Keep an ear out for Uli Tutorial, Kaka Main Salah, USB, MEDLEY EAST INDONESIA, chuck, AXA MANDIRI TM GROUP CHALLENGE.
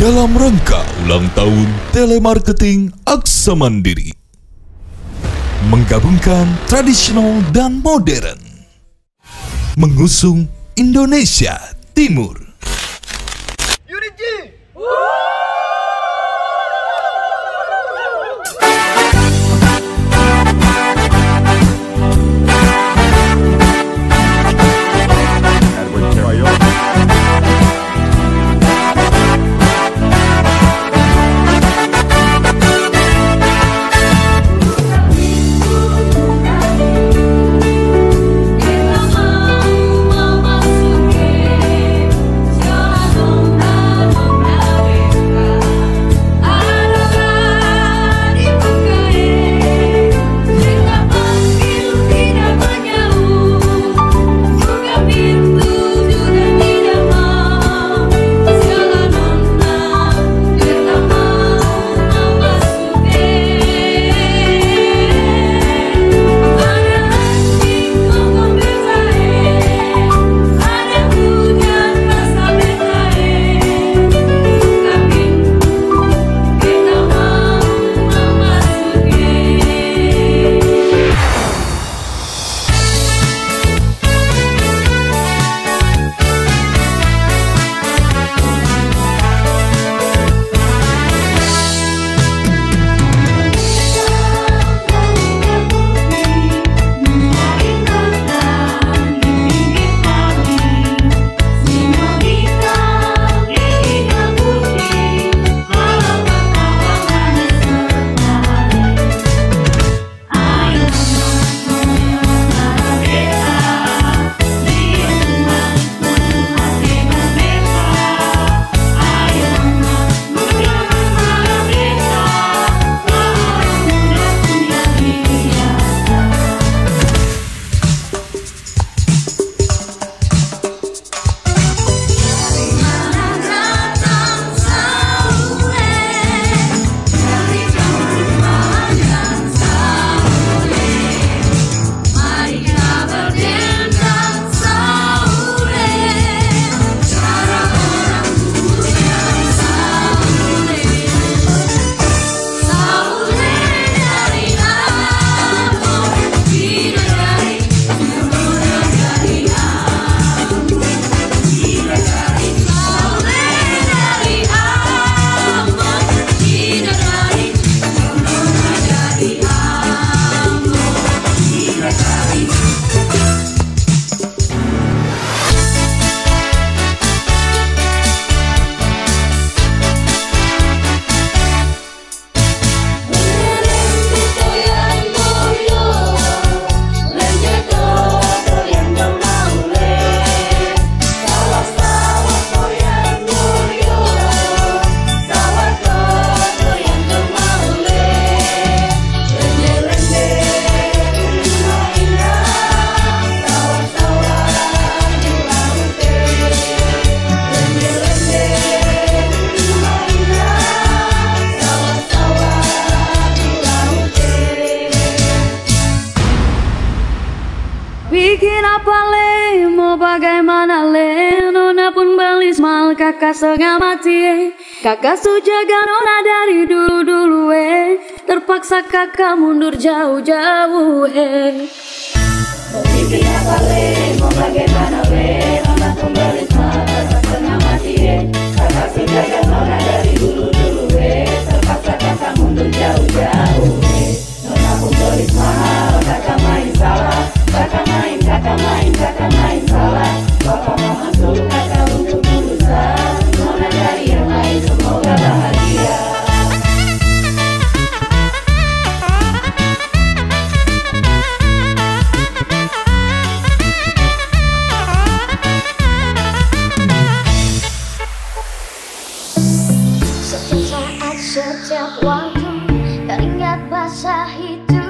dalam rangka ulang tahun telemarketing AXA Mandiri, menggabungkan tradisional dan modern, mengusung Indonesia Timur. Bikin apa le, mau bagaimana le, nona pun balis mal kakak setengah mati. Kakak sujaga nona dari dulu-dulu terpaksa kakak mundur jauh-jauh Mau bikin apa le, mau bagaimana le, nona pun balis mal kakak setengah mati. Kakak sujaga nona dari dulu-dulu terpaksa kakak mundur jauh-jauh Nona pun balis mal kakak main salah. Kakak main salah. Bapak mohon suruh kakak untuk berusaha. Nona dari yang lain semoga bahagia. Setiap saat, setiap waktu teringat basah itu.